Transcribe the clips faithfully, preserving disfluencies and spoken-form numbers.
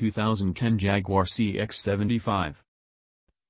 two thousand ten Jaguar C X seventy-five.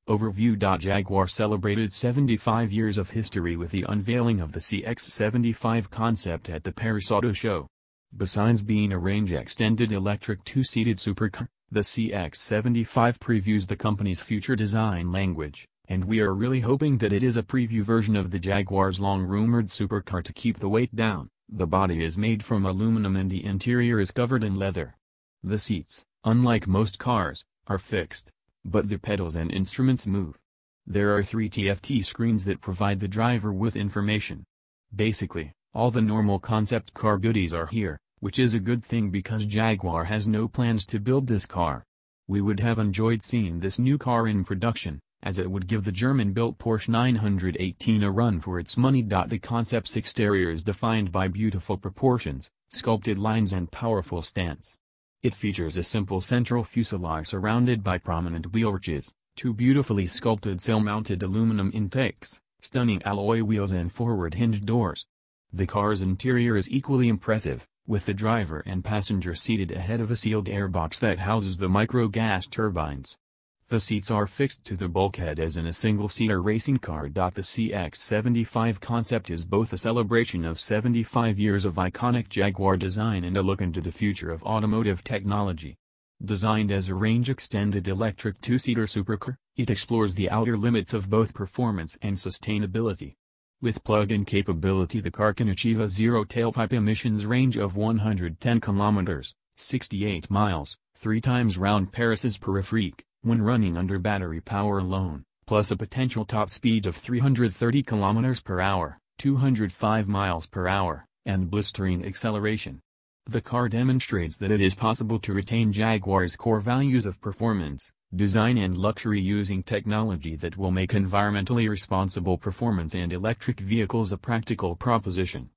Overview. Jaguar celebrated seventy-five years of history with the unveiling of the C X seventy-five concept at the Paris Auto Show. Besides being a range-extended electric two-seated supercar, the C X seventy-five previews the company's future design language, and we are really hoping that it is a preview version of the Jaguar's long-rumored supercar to keep the weight down. The body is made from aluminum and the interior is covered in leather. The seats, unlike most cars, are fixed, but the pedals and instruments move. There are three T F T screens that provide the driver with information. Basically, all the normal concept car goodies are here, which is a good thing because Jaguar has no plans to build this car. We would have enjoyed seeing this new car in production, as it would give the German-built Porsche nine eighteen a run for its money. The concept's exterior is defined by beautiful proportions, sculpted lines and powerful stance. It features a simple central fuselage surrounded by prominent wheel arches, two beautifully sculpted sill-mounted aluminum intakes, stunning alloy wheels and forward hinged doors. The car's interior is equally impressive, with the driver and passenger seated ahead of a sealed airbox that houses the micro-gas turbines. The seats are fixed to the bulkhead as in a single-seater racing car. The C X seventy-five concept is both a celebration of seventy-five years of iconic Jaguar design and a look into the future of automotive technology. Designed as a range-extended electric two-seater supercar, it explores the outer limits of both performance and sustainability. With plug-in capability, the car can achieve a zero tailpipe emissions range of one hundred ten kilometers, sixty-eight miles, three times round Paris's periphery, when running under battery power alone, plus a potential top speed of three hundred thirty kilometers per hour, two hundred five miles per hour, and blistering acceleration. The car demonstrates that it is possible to retain Jaguar's core values of performance, design and luxury using technology that will make environmentally responsible performance and electric vehicles a practical proposition.